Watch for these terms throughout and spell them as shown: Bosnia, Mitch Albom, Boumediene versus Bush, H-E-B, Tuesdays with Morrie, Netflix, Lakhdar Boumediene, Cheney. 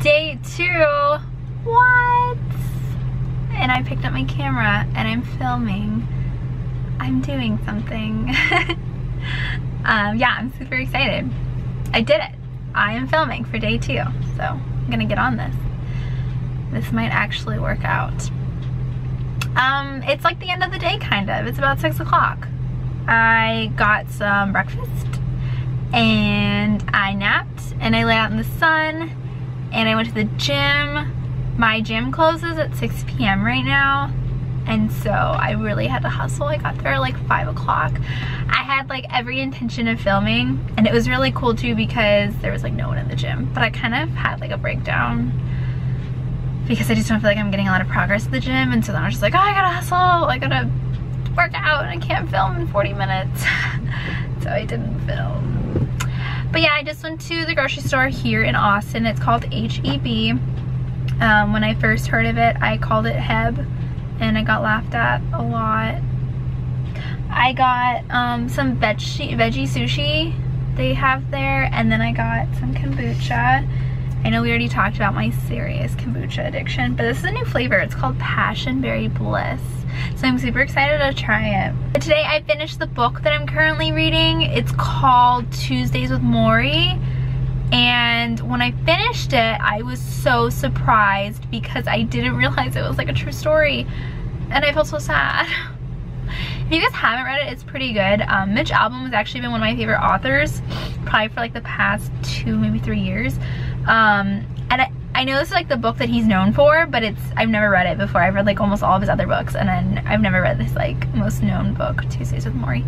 Day 2. What? And I picked up my camera and I'm filming. I'm doing something. Yeah, I'm super excited. I did it. I am filming for day 2. So I'm gonna get on this. This might actually work out. It's like the end of the day, kind of. It's about 6 o'clock. I got some breakfast and I napped and I lay out in the sun and I went to the gym. My gym closes at 6 p.m. right now, and so I really had to hustle. I got there at like 5 o'clock. I had like every intention of filming, and it was really cool too because there was like no one in the gym, but I kind of had like a breakdown because I just don't feel like I'm getting a lot of progress at the gym, and so then I was just like, oh, I gotta hustle, I gotta work out, and I can't film in 40 minutes. So I didn't film. But yeah, I just went to the grocery store here in Austin. It's called H-E-B. When I first heard of it, I called it Heb, and I got laughed at a lot. I got some veggie sushi they have there, and then I got some kombucha. I know we already talked about my serious kombucha addiction, but this is a new flavor. It's called Passion Berry Bliss. So I'm super excited to try it. But today I finished the book that I'm currently reading. It's called Tuesdays with Morrie. And when I finished it, I was so surprised because I didn't realize it was like a true story. And I felt so sad. If you guys haven't read it, it's pretty good. Mitch Albom has actually been one of my favorite authors, probably for like the past 2, maybe 3 years. And I know this is like the book that he's known for, but I've never read it before. I've read like almost all of his other books, and then I've never read this like most known book, Tuesdays with Morrie.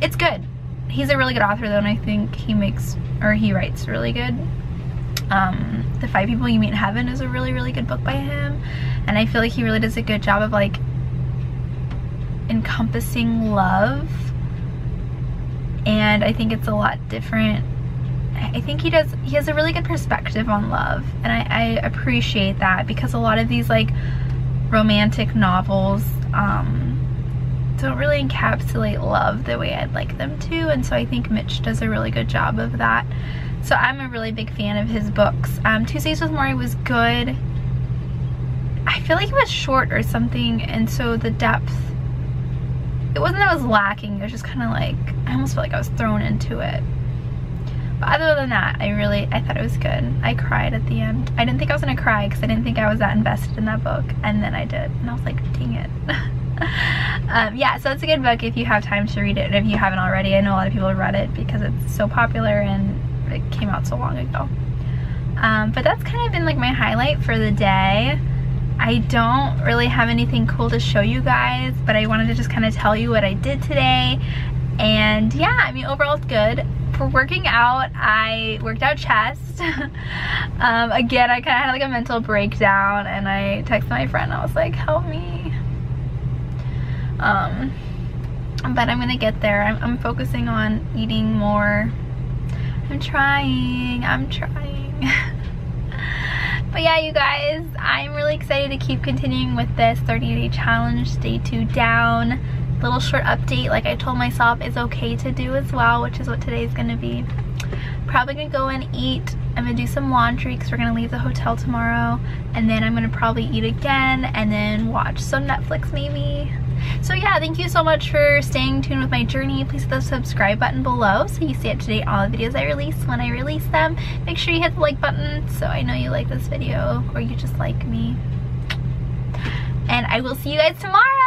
It's good. He's a really good author though, and I think he writes really good. The 5 People You Meet in Heaven is a really, really good book by him, and I feel like he really does a good job of like encompassing love, and I think it's a lot different. I think he has a really good perspective on love, and I appreciate that because a lot of these like romantic novels don't really encapsulate love the way I'd like them to, and so I think Mitch does a really good job of that. So I'm a really big fan of his books. Tuesdays with Morrie was good. I feel like it was short or something, and so the depth, it wasn't that it was lacking, it was just kind of like, I almost felt like I was thrown into it. But other than that, I thought it was good. I cried at the end. I didn't think I was gonna cry because I didn't think I was that invested in that book, and then I did, and I was like, dang it. Yeah, so it's a good book if you have time to read it, and if you haven't already. I know a lot of people have read it because it's so popular and it came out so long ago. But that's kind of been like my highlight for the day. I don't really have anything cool to show you guys, but I wanted to just kind of tell you what I did today. And yeah, I mean, overall it's good. For working out, I worked out chest. Again, I kind of had like a mental breakdown, and I texted my friend. I was like, help me. But I'm gonna get there. I'm focusing on eating more. I'm trying. But yeah, you guys, I'm really excited to keep continuing with this 30-day challenge, day 2 down. Little short update, like I told myself, is okay to do as well, which is what today's gonna be. Probably gonna go and eat. I'm gonna do some laundry because we're gonna leave the hotel tomorrow, and then I'm gonna probably eat again and then watch some Netflix maybe. So yeah, thank you so much for staying tuned with my journey. Please hit the subscribe button below so you stay up to date on all the videos I release when I release them. Make sure you hit the like button so I know you like this video, or you just like me. And I will see you guys tomorrow.